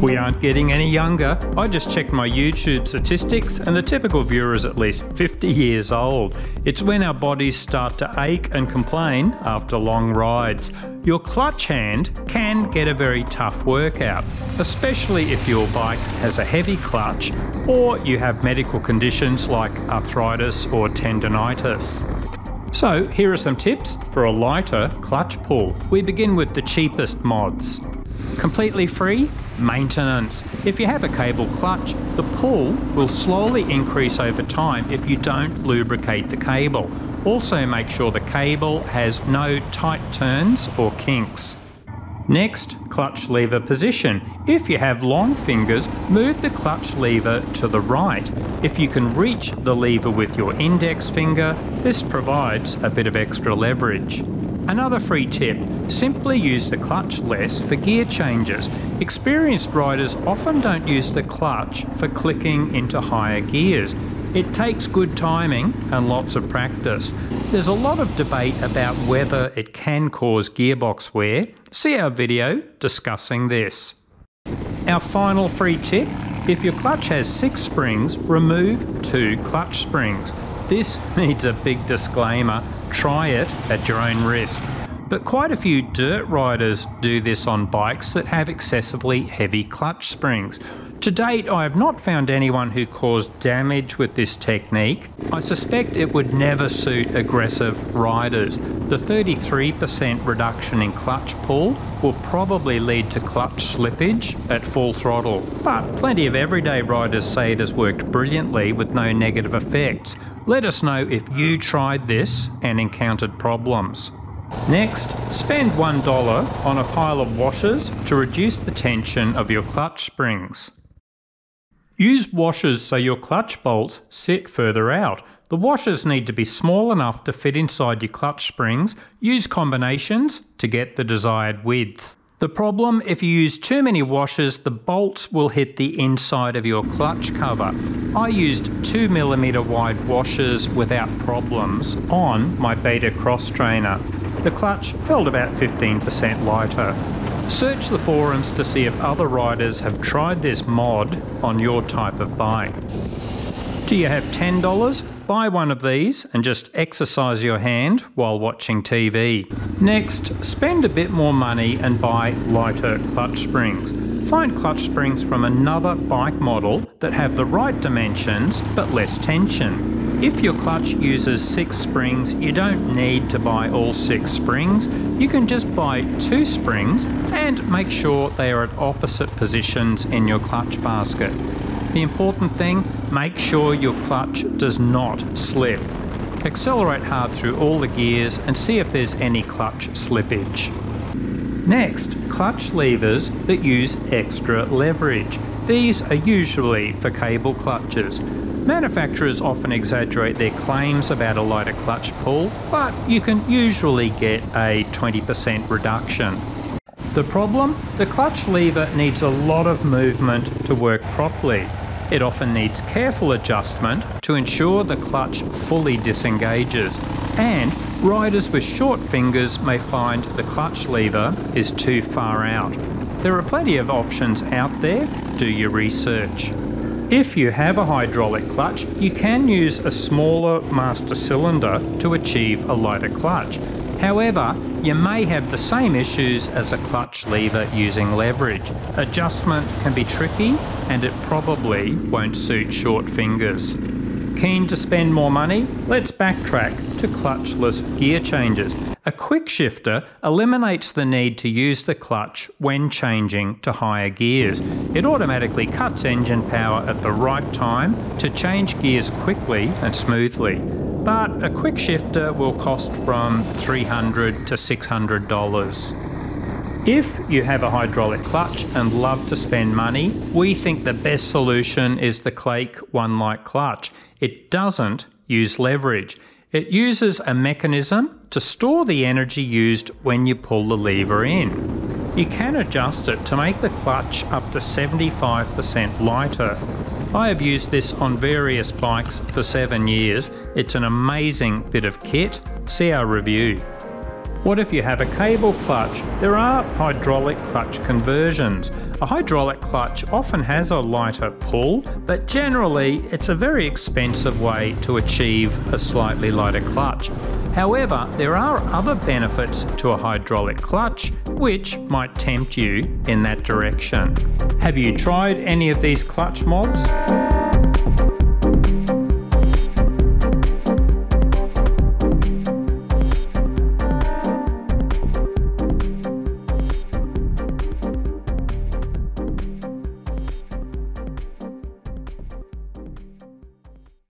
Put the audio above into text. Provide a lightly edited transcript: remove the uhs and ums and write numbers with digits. We aren't getting any younger. I just checked my YouTube statistics and the typical viewer is at least 50 years old. It's when our bodies start to ache and complain after long rides. Your clutch hand can get a very tough workout, especially if your bike has a heavy clutch or you have medical conditions like arthritis or tendinitis. So here are some tips for a lighter clutch pull. We begin with the cheapest mods. Completely free, maintenance. If you have a cable clutch, the pull will slowly increase over time if you don't lubricate the cable. Also make sure the cable has no tight turns or kinks. Next, clutch lever position. If you have long fingers, move the clutch lever to the right. If you can reach the lever with your index finger, this provides a bit of extra leverage. Another free tip, simply use the clutch less for gear changes. Experienced riders often don't use the clutch for clicking into higher gears. It takes good timing and lots of practice. There's a lot of debate about whether it can cause gearbox wear. See our video discussing this. Our final free tip, if your clutch has 6 springs, remove 2 clutch springs. This needs a big disclaimer, try it at your own risk. But quite a few dirt riders do this on bikes that have excessively heavy clutch springs. To date, I have not found anyone who caused damage with this technique. I suspect it would never suit aggressive riders. The 33% reduction in clutch pull will probably lead to clutch slippage at full throttle. But plenty of everyday riders say it has worked brilliantly with no negative effects. Let us know if you tried this and encountered problems. Next, spend $1 on a pile of washers to reduce the tension of your clutch springs. Use washers so your clutch bolts sit further out. The washers need to be small enough to fit inside your clutch springs. Use combinations to get the desired width. The problem, if you use too many washers, the bolts will hit the inside of your clutch cover. I used 2mm wide washers without problems on my Beta Cross Trainer. The clutch felt about 15% lighter. Search the forums to see if other riders have tried this mod on your type of bike. Do you have $10? Buy one of these and just exercise your hand while watching TV. Next, spend a bit more money and buy lighter clutch springs. Find clutch springs from another bike model that have the right dimensions but less tension. If your clutch uses 6 springs, you don't need to buy all 6 springs. You can just buy 2 springs and make sure they are at opposite positions in your clutch basket. The important thing, make sure your clutch does not slip. Accelerate hard through all the gears and see if there's any clutch slippage. Next, clutch levers that use extra leverage. These are usually for cable clutches. Manufacturers often exaggerate their claims about a lighter clutch pull, but you can usually get a 20% reduction. The problem? The clutch lever needs a lot of movement to work properly. It often needs careful adjustment to ensure the clutch fully disengages, and riders with short fingers may find the clutch lever is too far out. There are plenty of options out there. Do your research. If you have a hydraulic clutch, you can use a smaller master cylinder to achieve a lighter clutch. However, you may have the same issues as a clutch lever using leverage. Adjustment can be tricky and it probably won't suit short fingers. Keen to spend more money? Let's backtrack to clutchless gear changes. A quick shifter eliminates the need to use the clutch when changing to higher gears. It automatically cuts engine power at the right time to change gears quickly and smoothly. But a quick shifter will cost from $300 to $600. If you have a hydraulic clutch and love to spend money, we think the best solution is the Clake One Light Clutch. It doesn't use leverage. It uses a mechanism to store the energy used when you pull the lever in. You can adjust it to make the clutch up to 75% lighter. I have used this on various bikes for 7 years. It's an amazing bit of kit. See our review. What if you have a cable clutch? There are hydraulic clutch conversions. A hydraulic clutch often has a lighter pull, but generally it's a very expensive way to achieve a slightly lighter clutch. However, there are other benefits to a hydraulic clutch which might tempt you in that direction. Have you tried any of these clutch mods?